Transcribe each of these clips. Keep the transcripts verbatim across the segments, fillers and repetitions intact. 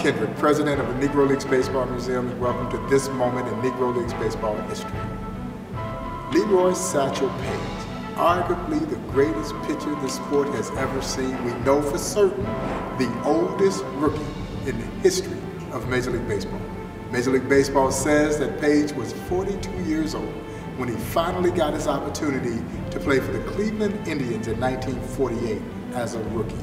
Kendrick, president of the Negro Leagues Baseball Museum, and welcome to this moment in Negro Leagues baseball history. Leroy Satchel Paige, arguably the greatest pitcher the sport has ever seen. We know for certain the oldest rookie in the history of Major League Baseball. Major League Baseball says that Paige was forty-two years old when he finally got his opportunity to play for the Cleveland Indians in nineteen forty-eight as a rookie.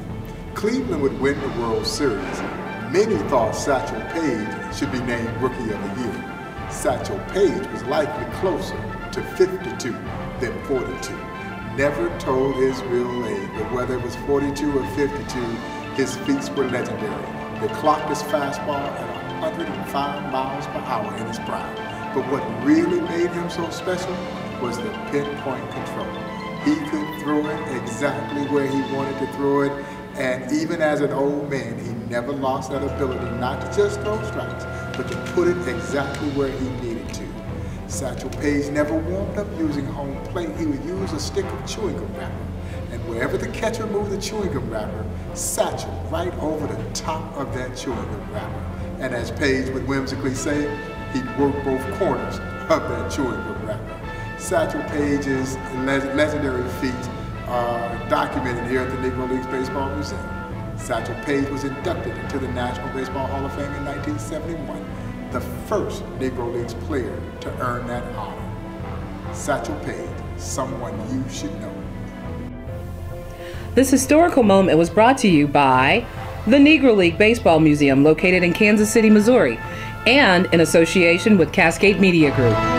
Cleveland would win the World Series. Many thought Satchel Paige should be named Rookie of the Year. Satchel Paige was likely closer to fifty-two than forty-two. Never told his real age, but whether it was forty-two or fifty-two, his feats were legendary. The clocked his fastball at one hundred five miles per hour in his prime. But what really made him so special was the pinpoint control. He could throw it exactly where he wanted to throw it, and even as an old man, he never lost that ability not to just throw strikes, but to put it exactly where he needed to. Satchel Paige never warmed up using home plate. He would use a stick of chewing gum wrapper. And wherever the catcher moved the chewing gum wrapper, Satchel right over the top of that chewing gum wrapper. And as Paige would whimsically say, he'd work both corners of that chewing gum wrapper. Satchel Paige's legendary feat are documented here at the Negro Leagues Baseball Museum. Satchel Paige was inducted into the National Baseball Hall of Fame in nineteen seventy-one. The first Negro Leagues player to earn that honor. Satchel Paige, someone you should know. This historical moment was brought to you by the Negro League Baseball Museum, located in Kansas City, Missouri, and in association with Cascade Media Group.